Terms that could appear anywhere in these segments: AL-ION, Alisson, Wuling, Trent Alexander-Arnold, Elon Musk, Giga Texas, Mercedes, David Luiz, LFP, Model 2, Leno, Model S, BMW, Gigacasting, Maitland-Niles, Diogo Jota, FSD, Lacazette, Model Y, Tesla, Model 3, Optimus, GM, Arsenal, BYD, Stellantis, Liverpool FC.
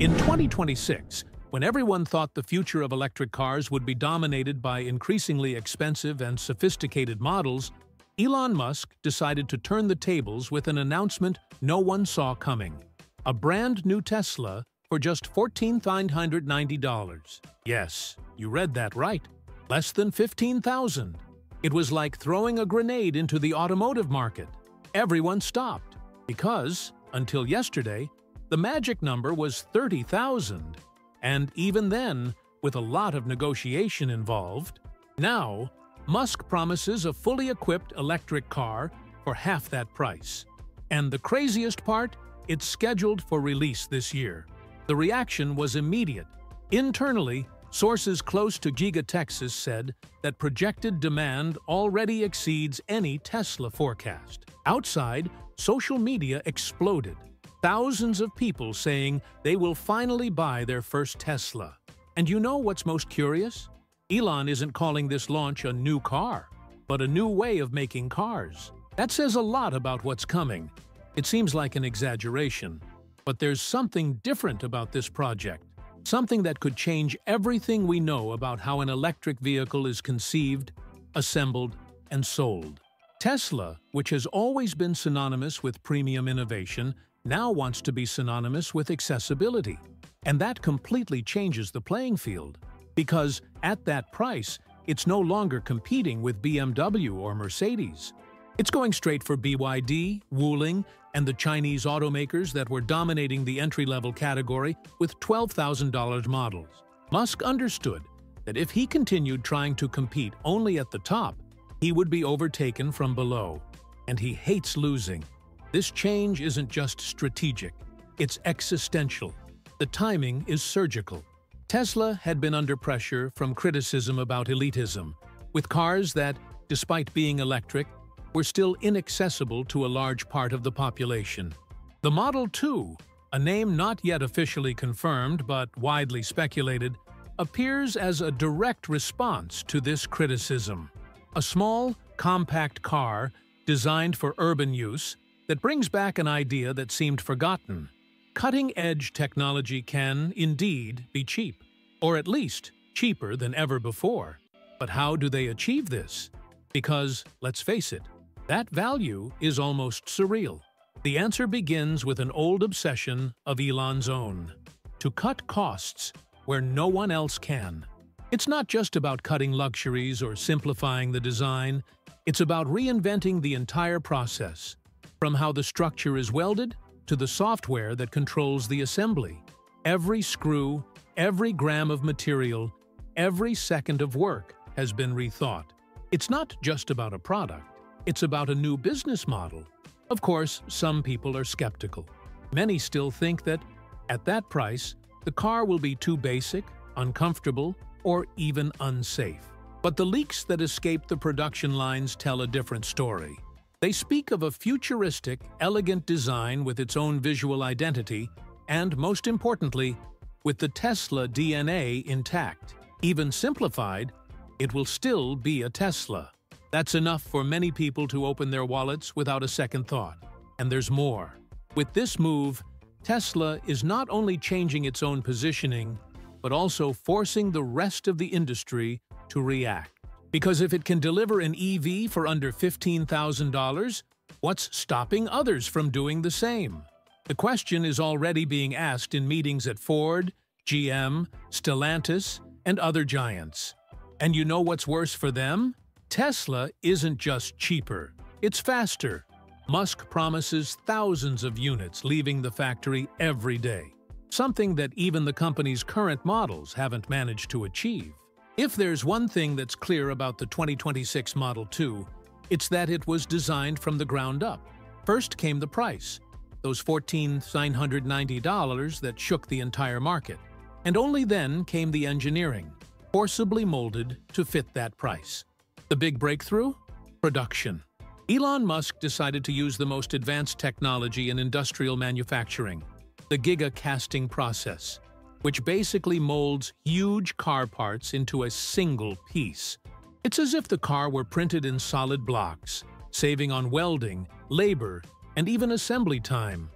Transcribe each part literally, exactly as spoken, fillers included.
In twenty twenty-six, when everyone thought the future of electric cars would be dominated by increasingly expensive and sophisticated models, Elon Musk decided to turn the tables with an announcement no one saw coming. A brand new Tesla for just fourteen thousand nine hundred ninety dollars. Yes, you read that right. Less than fifteen thousand dollars. It was like throwing a grenade into the automotive market. Everyone stopped because, until yesterday, the magic number was thirty thousand dollars. And even then, with a lot of negotiation involved, now, Musk promises a fully equipped electric car for half that price. And the craziest part, it's scheduled for release this year. The reaction was immediate. Internally, sources close to Giga Texas said that projected demand already exceeds any Tesla forecast. Outside, social media exploded. Thousands of people saying they will finally buy their first Tesla. And you know what's most curious? Elon isn't calling this launch a new car, but a new way of making cars. That says a lot about what's coming. It seems like an exaggeration, but there's something different about this project. Something that could change everything we know about how an electric vehicle is conceived, assembled, and sold. Tesla, which has always been synonymous with premium innovation, now wants to be synonymous with accessibility. And that completely changes the playing field. Because at that price, it's no longer competing with B M W or Mercedes. It's going straight for B Y D, Wuling, and the Chinese automakers that were dominating the entry-level category with twelve thousand dollar models. Musk understood that if he continued trying to compete only at the top, he would be overtaken from below. And he hates losing. This change isn't just strategic, it's existential. The timing is surgical. Tesla had been under pressure from criticism about elitism, with cars that, despite being electric, were still inaccessible to a large part of the population. The Model two, a name not yet officially confirmed but widely speculated, appears as a direct response to this criticism. A small, compact car designed for urban use that brings back an idea that seemed forgotten. Cutting-edge technology can, indeed, be cheap, or at least cheaper than ever before. But how do they achieve this? Because, let's face it, that value is almost surreal. The answer begins with an old obsession of Elon's own: to cut costs where no one else can. It's not just about cutting luxuries or simplifying the design, it's about reinventing the entire process. From how the structure is welded, to the software that controls the assembly. Every screw, every gram of material, every second of work has been rethought. It's not just about a product, it's about a new business model. Of course, some people are skeptical. Many still think that, at that price, the car will be too basic, uncomfortable, or even unsafe. But the leaks that escaped the production lines tell a different story. They speak of a futuristic, elegant design with its own visual identity, and most importantly, with the Tesla D N A intact. Even simplified, it will still be a Tesla. That's enough for many people to open their wallets without a second thought. And there's more. With this move, Tesla is not only changing its own positioning, but also forcing the rest of the industry to react. Because if it can deliver an E V for under fifteen thousand dollars, what's stopping others from doing the same? The question is already being asked in meetings at Ford, G M, Stellantis, and other giants. And you know what's worse for them? Tesla isn't just cheaper, it's faster. Musk promises thousands of units leaving the factory every day, something that even the company's current models haven't managed to achieve. If there's one thing that's clear about the twenty twenty-six Model two, it's that it was designed from the ground up. First came the price, those fourteen thousand nine hundred ninety dollars that shook the entire market. And only then came the engineering, forcibly molded to fit that price. The big breakthrough? Production. Elon Musk decided to use the most advanced technology in industrial manufacturing, the Gigacasting process, which basically molds huge car parts into a single piece. It's as if the car were printed in solid blocks, saving on welding, labor, and even assembly time.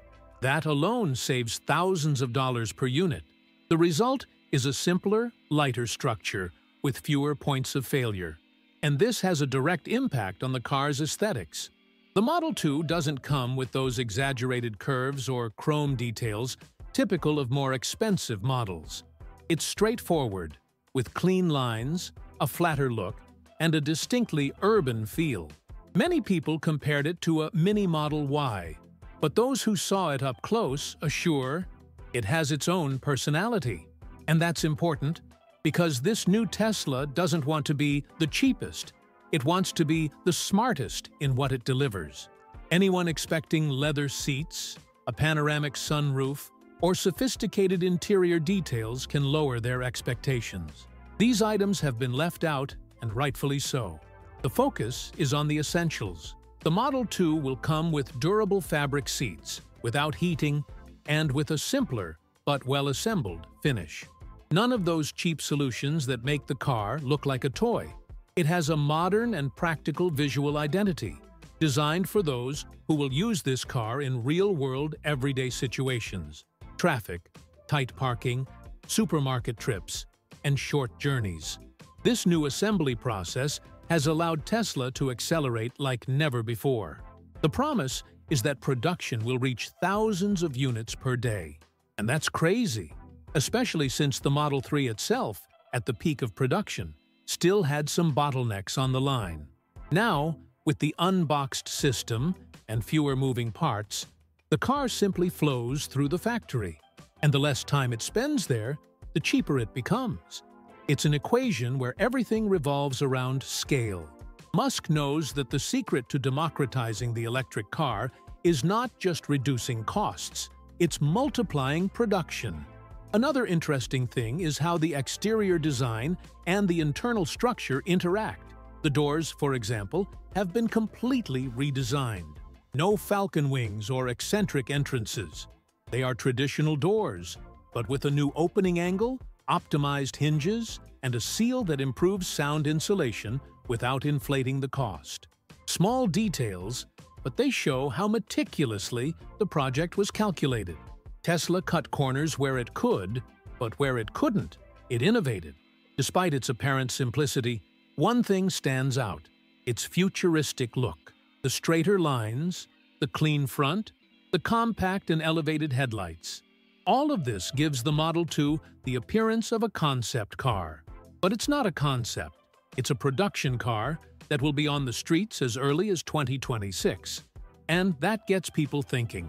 That alone saves thousands of dollars per unit. The result is a simpler, lighter structure with fewer points of failure. And this has a direct impact on the car's aesthetics. The Model two doesn't come with those exaggerated curves or chrome details typical of more expensive models. It's straightforward, with clean lines, a flatter look, and a distinctly urban feel. Many people compared it to a mini Model Y, but those who saw it up close assure it has its own personality. And that's important, because this new Tesla doesn't want to be the cheapest. It wants to be the smartest in what it delivers. Anyone expecting leather seats, a panoramic sunroof, or sophisticated interior details can lower their expectations. These items have been left out, and rightfully so. The focus is on the essentials. The Model two will come with durable fabric seats, without heating, and with a simpler but well-assembled finish. None of those cheap solutions that make the car look like a toy. It has a modern and practical visual identity, designed for those who will use this car in real-world, everyday situations. Traffic, tight parking, supermarket trips, and short journeys. This new assembly process has allowed Tesla to accelerate like never before. The promise is that production will reach thousands of units per day. And that's crazy, especially since the Model three itself, at the peak of production, still had some bottlenecks on the line. Now, with the unboxed system and fewer moving parts, the car simply flows through the factory, and the less time it spends there, the cheaper it becomes. It's an equation where everything revolves around scale. Musk knows that the secret to democratizing the electric car is not just reducing costs, it's multiplying production. Another interesting thing is how the exterior design and the internal structure interact. The doors, for example, have been completely redesigned. No falcon wings or eccentric entrances. They are traditional doors, but with a new opening angle, optimized hinges, and a seal that improves sound insulation without inflating the cost. Small details, but they show how meticulously the project was calculated. Tesla cut corners where it could, but where it couldn't, it innovated. Despite its apparent simplicity, one thing stands out: its futuristic look. The straighter lines, the clean front, the compact and elevated headlights. All of this gives the Model two the appearance of a concept car. But it's not a concept. It's a production car that will be on the streets as early as twenty twenty-six. And that gets people thinking,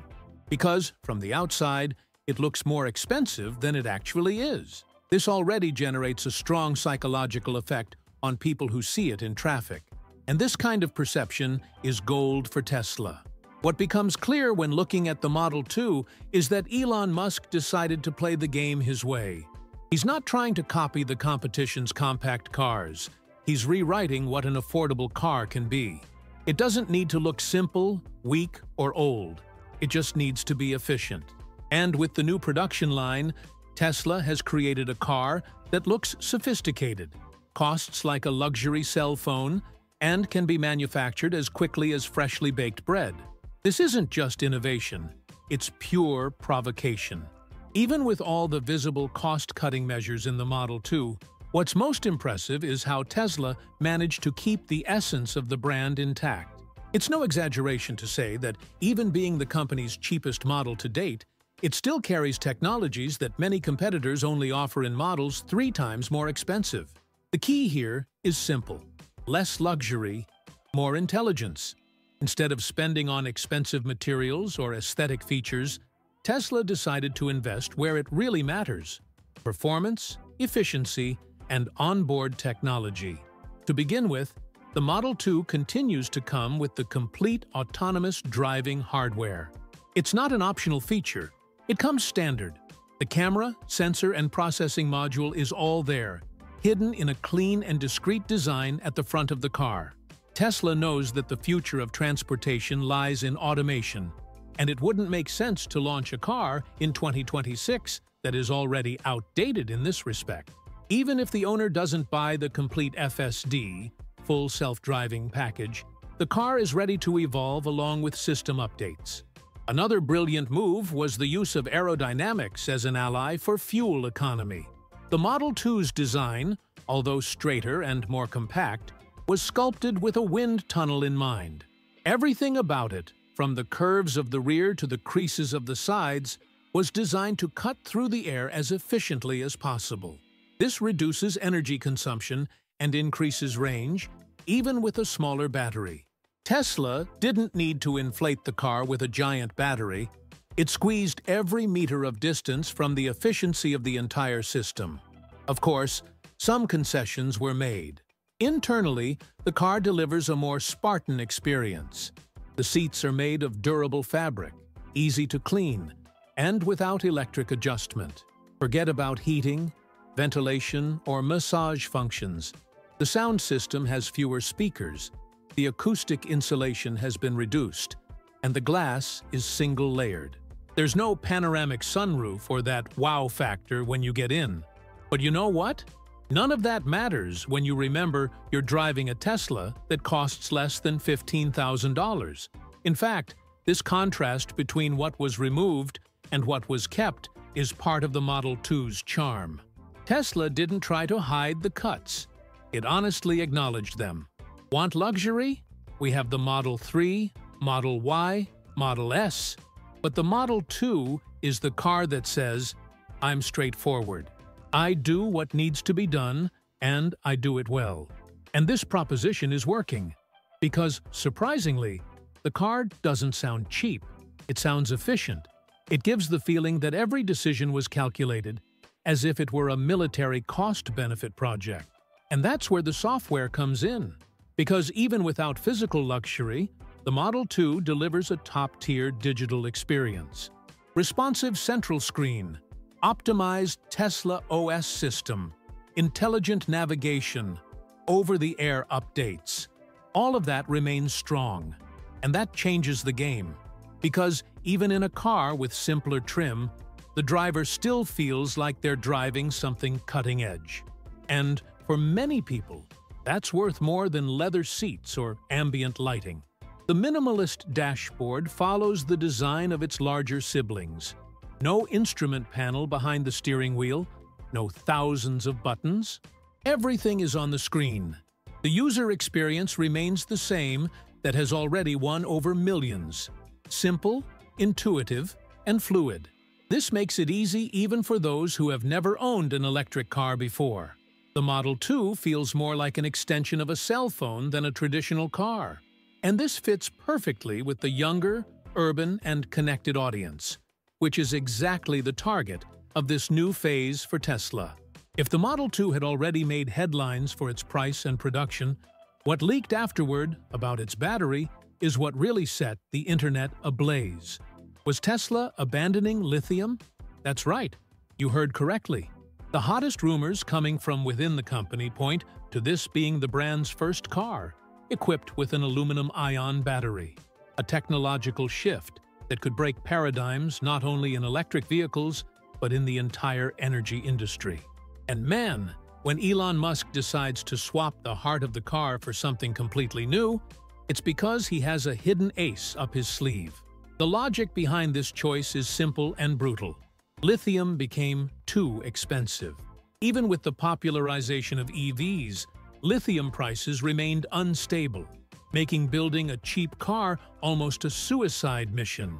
because from the outside, it looks more expensive than it actually is. This already generates a strong psychological effect on people who see it in traffic. And this kind of perception is gold for Tesla. What becomes clear when looking at the Model two is that Elon Musk decided to play the game his way. He's not trying to copy the competition's compact cars. He's rewriting what an affordable car can be. It doesn't need to look simple, weak, or old. It just needs to be efficient. And with the new production line, Tesla has created a car that looks sophisticated, costs like a luxury cell phone, and can be manufactured as quickly as freshly baked bread. This isn't just innovation, it's pure provocation. Even with all the visible cost-cutting measures in the Model two, what's most impressive is how Tesla managed to keep the essence of the brand intact. It's no exaggeration to say that even being the company's cheapest model to date, it still carries technologies that many competitors only offer in models three times more expensive. The key here is simple. Less luxury, more intelligence. Instead of spending on expensive materials or aesthetic features, Tesla decided to invest where it really matters: performance, efficiency, and onboard technology. To begin with, the Model two continues to come with the complete autonomous driving hardware. It's not an optional feature. It comes standard. The camera, sensor, and processing module is all there, hidden in a clean and discreet design at the front of the car. Tesla knows that the future of transportation lies in automation, and it wouldn't make sense to launch a car in twenty twenty-six that is already outdated in this respect. Even if the owner doesn't buy the complete F S D, full self-driving package, the car is ready to evolve along with system updates. Another brilliant move was the use of aerodynamics as an ally for fuel economy. The Model two's design, although straighter and more compact, was sculpted with a wind tunnel in mind. Everything about it, from the curves of the rear to the creases of the sides, was designed to cut through the air as efficiently as possible. This reduces energy consumption and increases range, even with a smaller battery. Tesla didn't need to inflate the car with a giant battery. It squeezed every meter of distance from the efficiency of the entire system. Of course, some concessions were made. Internally, the car delivers a more Spartan experience. The seats are made of durable fabric, easy to clean, and without electric adjustment. Forget about heating, ventilation, or massage functions. The sound system has fewer speakers, the acoustic insulation has been reduced, and the glass is single-layered. There's no panoramic sunroof or that wow factor when you get in. But you know what? None of that matters when you remember you're driving a Tesla that costs less than fifteen thousand dollars. In fact, this contrast between what was removed and what was kept is part of the Model two's charm. Tesla didn't try to hide the cuts. It honestly acknowledged them. Want luxury? We have the Model three, Model Y, Model S. But the Model two is the car that says, I'm straightforward. I do what needs to be done, and I do it well. And this proposition is working. Because, surprisingly, the car doesn't sound cheap. It sounds efficient. It gives the feeling that every decision was calculated, as if it were a military cost-benefit project. And that's where the software comes in. Because even without physical luxury, the Model two delivers a top-tier digital experience. Responsive central screen, optimized Tesla O S system, intelligent navigation, over-the-air updates. All of that remains strong, and that changes the game. Because even in a car with simpler trim, the driver still feels like they're driving something cutting-edge. And for many people, that's worth more than leather seats or ambient lighting. The minimalist dashboard follows the design of its larger siblings. No instrument panel behind the steering wheel, no thousands of buttons. Everything is on the screen. The user experience remains the same that has already won over millions. Simple, intuitive, and fluid. This makes it easy even for those who have never owned an electric car before. The Model two feels more like an extension of a cell phone than a traditional car. And this fits perfectly with the younger, urban, and connected audience, which is exactly the target of this new phase for Tesla. If the Model two had already made headlines for its price and production, what leaked afterward about its battery is what really set the internet ablaze. Was Tesla abandoning lithium? That's right, you heard correctly. The hottest rumors coming from within the company point to this being the brand's first car, equipped with an aluminum-ion battery, a technological shift that could break paradigms not only in electric vehicles, but in the entire energy industry. And man, when Elon Musk decides to swap the heart of the car for something completely new, it's because he has a hidden ace up his sleeve. The logic behind this choice is simple and brutal. Lithium became too expensive. Even with the popularization of E Vs, lithium prices remained unstable, making building a cheap car almost a suicide mission.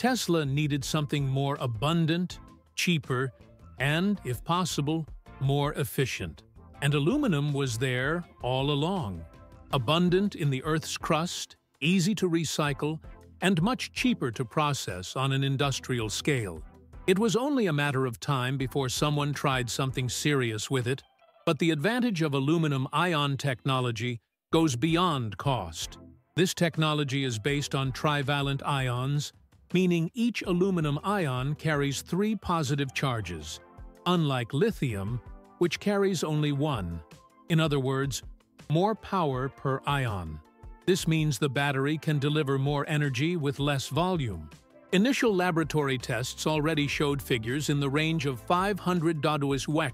Tesla needed something more abundant, cheaper, and, if possible, more efficient. And aluminum was there all along. Abundant in the Earth's crust, easy to recycle, and much cheaper to process on an industrial scale. It was only a matter of time before someone tried something serious with it, but the advantage of aluminum-ion technology goes beyond cost. This technology is based on trivalent ions, meaning each aluminum ion carries three positive charges, unlike lithium, which carries only one. In other words, more power per ion. This means the battery can deliver more energy with less volume. Initial laboratory tests already showed figures in the range of five hundred watt,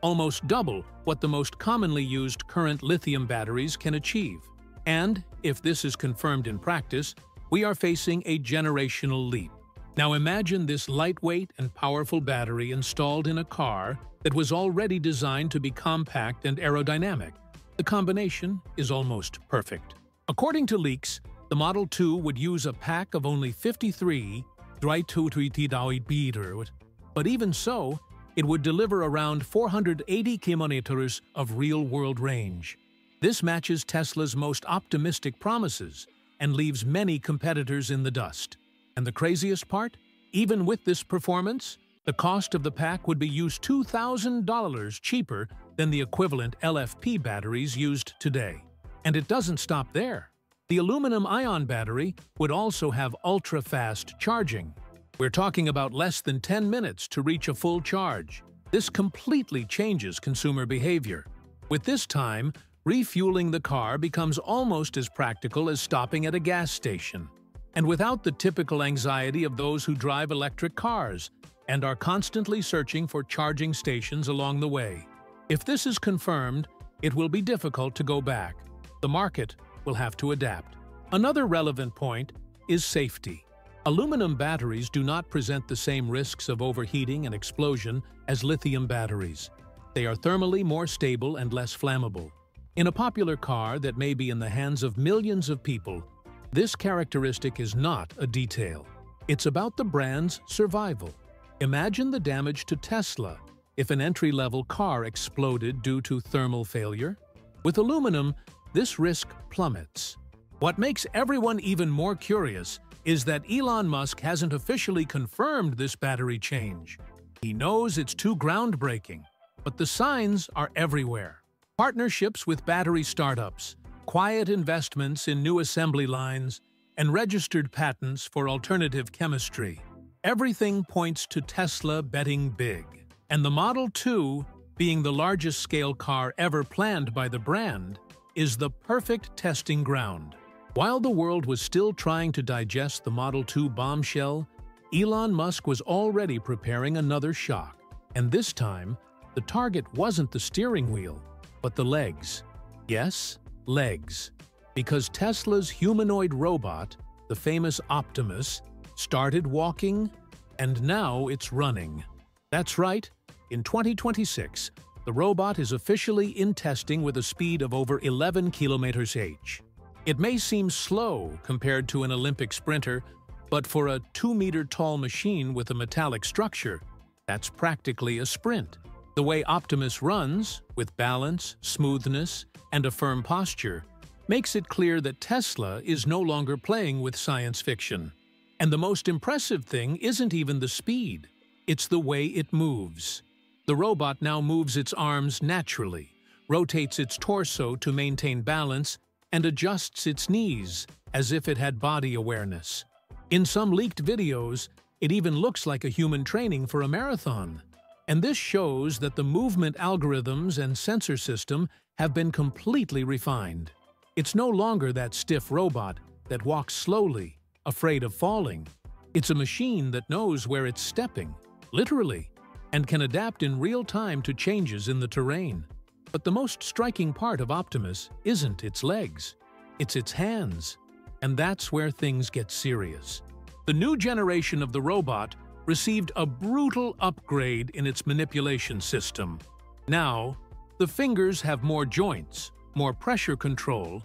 almost double what the most commonly used current lithium batteries can achieve. And, if this is confirmed in practice, we are facing a generational leap. Now imagine this lightweight and powerful battery installed in a car that was already designed to be compact and aerodynamic. The combination is almost perfect. According to leaks, the Model two would use a pack of only fifty-three, but even so, it would deliver around four hundred eighty kilometers of real-world range. This matches Tesla's most optimistic promises and leaves many competitors in the dust. And the craziest part? Even with this performance, the cost of the pack would be used two thousand dollars cheaper than the equivalent L F P batteries used today. And it doesn't stop there. The aluminum-ion battery would also have ultra-fast charging. We're talking about less than ten minutes to reach a full charge. This completely changes consumer behavior. With this time, refueling the car becomes almost as practical as stopping at a gas station. And without the typical anxiety of those who drive electric cars and are constantly searching for charging stations along the way. If this is confirmed, it will be difficult to go back. The market will have to adapt. Another relevant point is safety. Aluminum batteries do not present the same risks of overheating and explosion as lithium batteries. They are thermally more stable and less flammable. In a popular car that may be in the hands of millions of people, this characteristic is not a detail. It's about the brand's survival. Imagine the damage to Tesla if an entry-level car exploded due to thermal failure. With aluminum, this risk plummets. What makes everyone even more curious is that Elon Musk hasn't officially confirmed this battery change. He knows it's too groundbreaking, but the signs are everywhere. Partnerships with battery startups, quiet investments in new assembly lines, and registered patents for alternative chemistry. Everything points to Tesla betting big, and the Model two, being the largest scale car ever planned by the brand, is the perfect testing ground. While the world was still trying to digest the Model two bombshell, Elon Musk was already preparing another shock, and this time, the target wasn't the steering wheel, but the legs. Yes, legs, because Tesla's humanoid robot, the famous Optimus, started walking, and now it's running. That's right, in twenty twenty-six, the robot is officially in testing with a speed of over eleven kilometers per hour. It may seem slow compared to an Olympic sprinter, but for a two-meter-tall machine with a metallic structure, that's practically a sprint. The way Optimus runs, with balance, smoothness, and a firm posture, makes it clear that Tesla is no longer playing with science fiction. And the most impressive thing isn't even the speed, it's the way it moves. The robot now moves its arms naturally, rotates its torso to maintain balance, and adjusts its knees as if it had body awareness. In some leaked videos, it even looks like a human training for a marathon. And this shows that the movement algorithms and sensor system have been completely refined. It's no longer that stiff robot that walks slowly, afraid of falling. It's a machine that knows where it's stepping, literally, and can adapt in real time to changes in the terrain. But the most striking part of Optimus isn't its legs, it's its hands. And that's where things get serious. The new generation of the robot received a brutal upgrade in its manipulation system. Now, the fingers have more joints, more pressure control,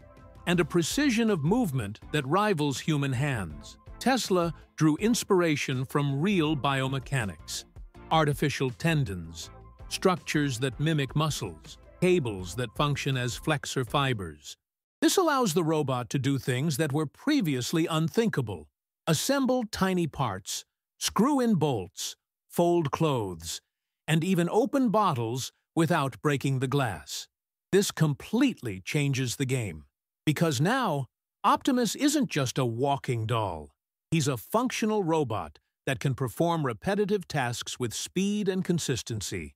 and a precision of movement that rivals human hands. Tesla drew inspiration from real biomechanics, artificial tendons, structures that mimic muscles, cables that function as flexor fibers. This allows the robot to do things that were previously unthinkable, assemble tiny parts, screw in bolts, fold clothes, and even open bottles without breaking the glass. This completely changes the game, because now Optimus isn't just a walking doll. He's a functional robot that can perform repetitive tasks with speed and consistency.